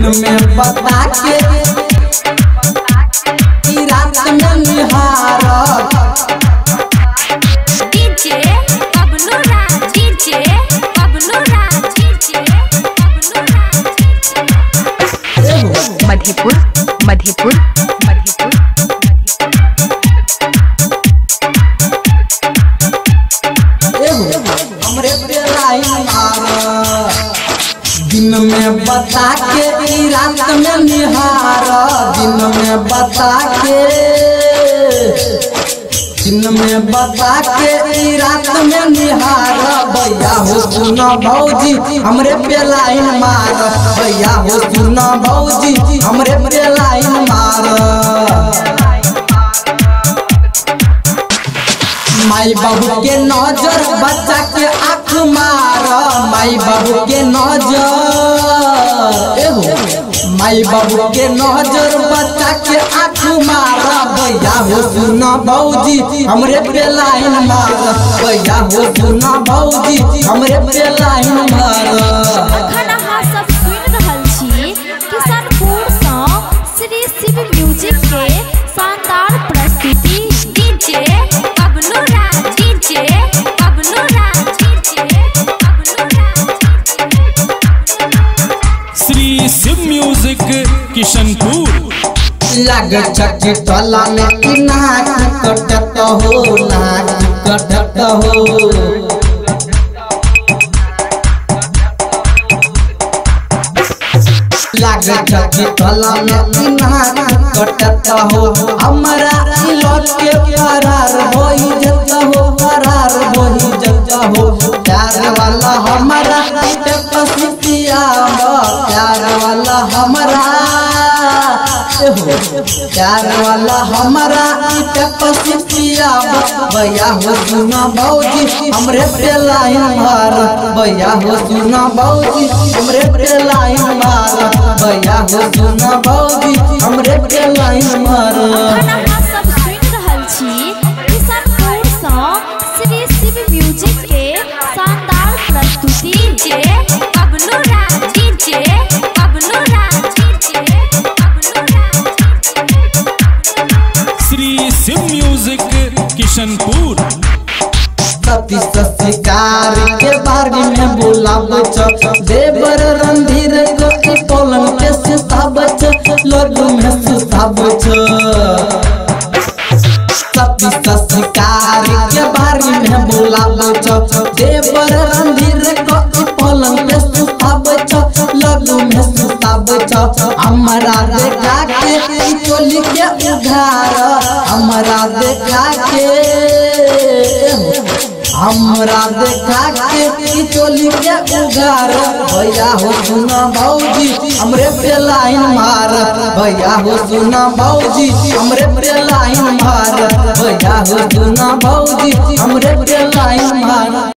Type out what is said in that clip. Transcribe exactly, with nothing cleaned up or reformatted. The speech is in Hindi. दिन में बता के रात में निहारत DJ Bablu Raj DJ Bablu Raj DJ Bablu Raj Madhepur Madhepur Madhepur हमरे बेलाई मार दिन में बता के रात में निहार दिन में बता के दिन में बता के रात में निहार भैया हो सुना भौजी हमरे पे लाइन मार भैया हो सुना भौजी हमरे पे लाइन मार माई बाबू के नजर बच्चा के आँख मार माई बाबू के नजर माई बाबू के नजर बच्चा के आँख मारा भैया हो सुना भौजी हमरे पे लाइन मार भैया हो सुना भौजी हमरे पे लाइन मार किशनपुर लग चक्की तला में नाच कटत हो नाच कटत हो लग चक्की तला में नाच कटत हो हमरा लौट के फरार होई जत हो फरार होई जत हो प्यार वाला हमरा तपस्या प्यार वाला हमरा प्यार वाला हमारा तपस्या भैया हो सुना भौजी हमरे पे लाइन मार भैया हो सुना भौजी हमरे पे लाइन मार भैया हो सुना भौजी हमरे पे लाइन मार सब सुन रहल छी किशनपुर सँ श्री शिव म्यूजिक के शानदार प्रस्तुति जे बबलू राज डीजे बबलू राज डीजे सिम म्यूजिक किशनपुर शिकार के बारे में बोला बच देवर रणधीर के पलम के सीता बच लड्डू में सीता बच शिकार के बारे में बोला बच देवर रणधीर के पलम के सीता बच लड्डू में सीता बच हमारा देखा के चोली के उधार हमरा देखा के हमरा देखा के चोली के उगार भैया हो सुना भौजी हमरे पे लाइन मार भैया हो सुना भौजी हमरे पे लाइन मार भैया हो सुना भौजी हमरे पे लाइन मार।